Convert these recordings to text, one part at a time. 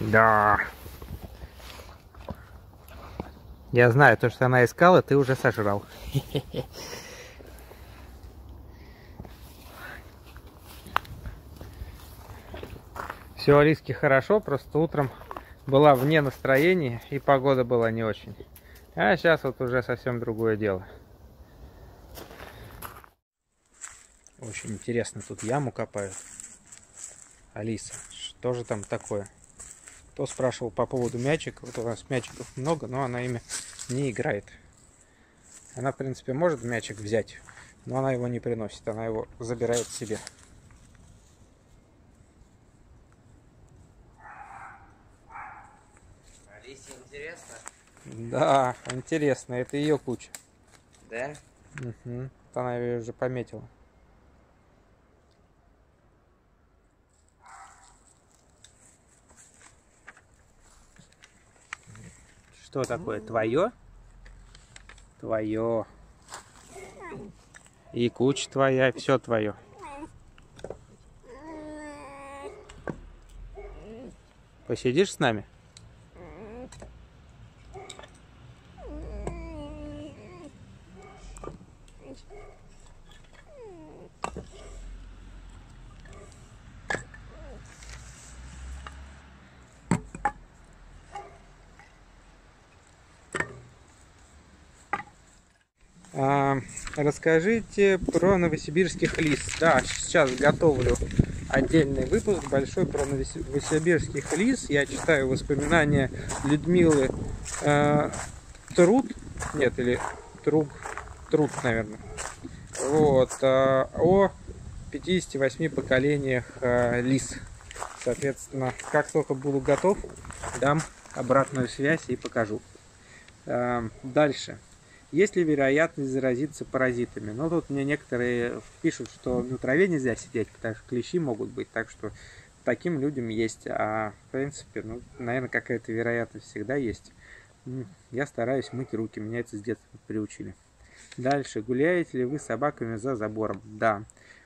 Да. Я знаю, то, что она искала, ты уже сожрал. Все, Алиске хорошо, просто утром была вне настроения и погода была не очень. А сейчас вот уже совсем другое дело. Очень интересно, тут яму копают. Алиса, что же там такое? Кто спрашивал по поводу мячиков? Вот у нас мячиков много, но она ими не играет. Она, в принципе, может мячик взять, но она его не приносит, она его забирает себе. Алисе интересно? Да, интересно, это ее куча. Да? Угу. Она ее уже пометила. Что такое? Твое? Твое. И куча твоя, все твое. Посидишь с нами? Расскажите про новосибирских лис. Да, сейчас готовлю отдельный выпуск большой про новосибирских лис. Я читаю воспоминания Людмилы Трут. Нет, или Трут, наверное. Вот. О 58 поколениях лис. Соответственно, как только буду готов, дам обратную связь и покажу. Дальше. Есть ли вероятность заразиться паразитами? Но тут мне некоторые пишут, что на траве нельзя сидеть, потому что клещи могут быть, так что таким людям есть. А в принципе, ну, наверное, какая-то вероятность всегда есть. Я стараюсь мыть руки, меня это с детства приучили. Дальше. Гуляете ли вы с собаками за забором? Да.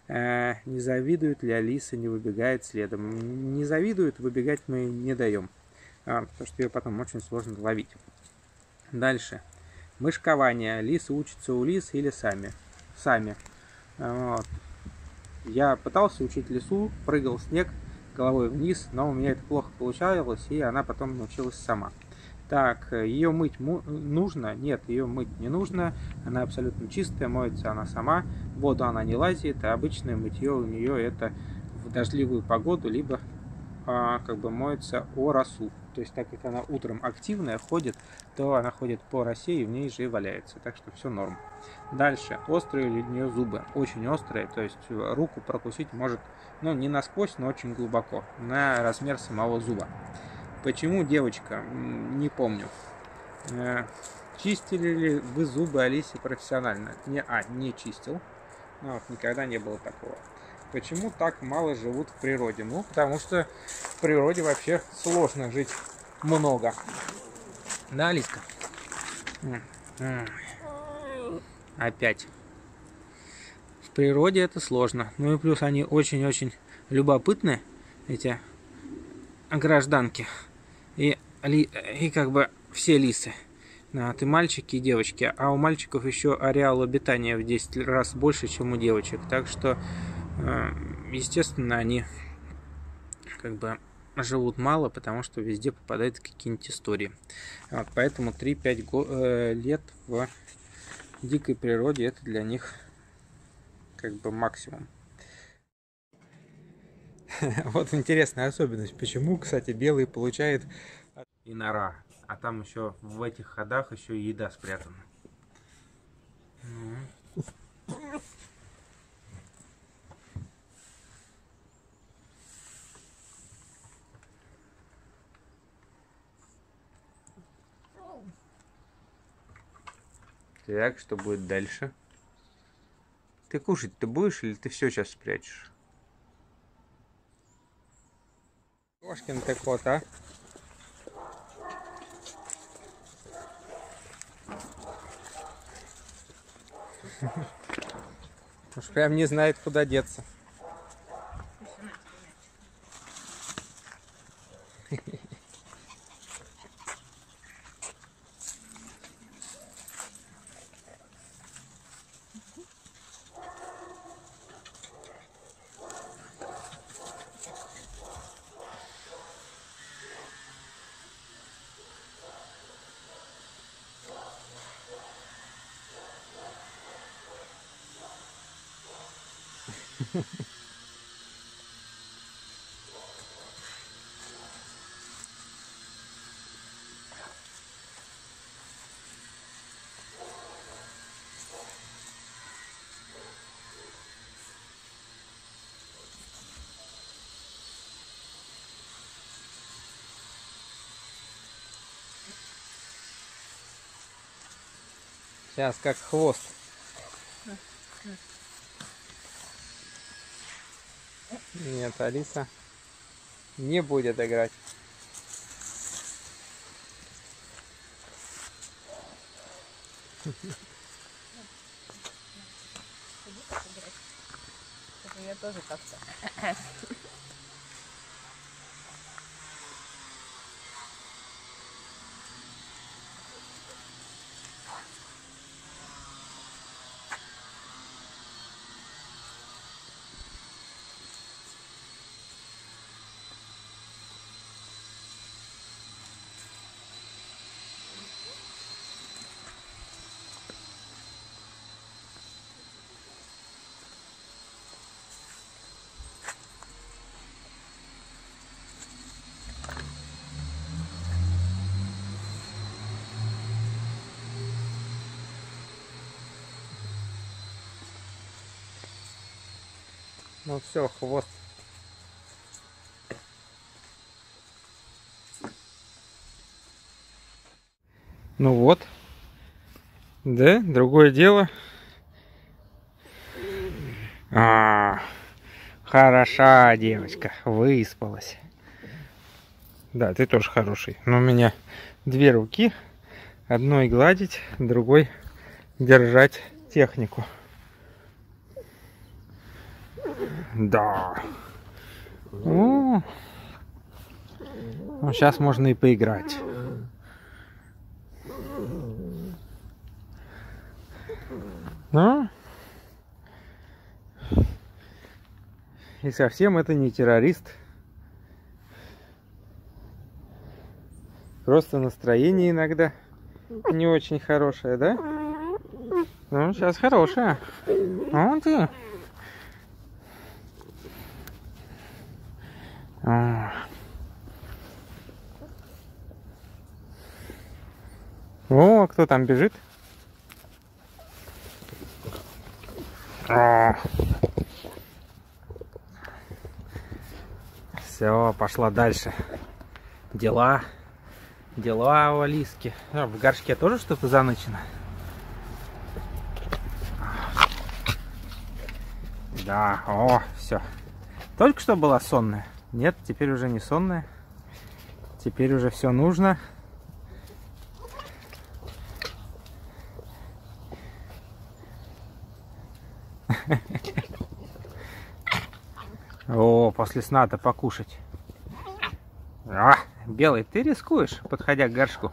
Не завидует ли Алиса, не выбегает следом? Не завидует, выбегать мы не даем, потому что ее потом очень сложно ловить. Дальше. Мышкование. Лисы учатся у лис или сами? Сами. Вот. Я пытался учить лису, прыгал в снег головой вниз, но у меня это плохо получалось, и она потом научилась сама. Так, ее мыть нужно? Нет, ее мыть не нужно. Она абсолютно чистая, моется она сама. В воду она не лазит, а обычное мытье у нее это в дождливую погоду, либо как бы моется о росу. То есть, так как она утром активная ходит, то она ходит по росе и в ней же и валяется. Так что все норм. Дальше. Острые ли у нее зубы? Очень острые. То есть, руку прокусить может, ну, не насквозь, но очень глубоко. На размер самого зуба. Почему девочка? Не помню. Чистили ли вы зубы Алисе профессионально? Не чистил. Ну, вот, никогда не было такого. Почему так мало живут в природе? Ну, потому что в природе вообще сложно жить много. Да, Алиска? Опять. В природе это сложно. Ну и плюс они очень-очень любопытны, эти гражданки. И как бы все лисы. Вот, и мальчики, и девочки. А у мальчиков еще ареал обитания в 10 раз больше, чем у девочек. Так что... Естественно, они как бы живут мало, потому что везде попадают какие-нибудь истории. Вот, поэтому 3-5 лет в дикой природе это для них как бы максимум. Вот интересная особенность. Почему, кстати, белый получает и нора, а там еще в этих ходах еще и еда спрятана. Так, что будет дальше? Ты кушать-то будешь или ты все сейчас спрячешь? Кошкин ты кот, а? Уж прям не знает, куда деться. Сейчас как хвост. Нет, Алиса не будет играть. Я тоже как-то. Ну все, хвост. Ну вот. Да, другое дело. Хороша девочка, выспалась. Да, ты тоже хороший. Но у меня две руки. Одной гладить, другой держать технику. Да. О. Ну, сейчас можно и поиграть. Ну. И совсем это не террорист. Просто настроение иногда не очень хорошее, да? Ну, сейчас хорошее. А вон ты. О, кто там бежит? Все, пошла дальше. Дела. Дела у Алиски. В горшке тоже что-то занычено? Да, о, все. Только что была сонная. Нет, теперь уже не сонная. Теперь уже все нужно. О, после сна-то покушать. А, белый, ты рискуешь, подходя к горшку.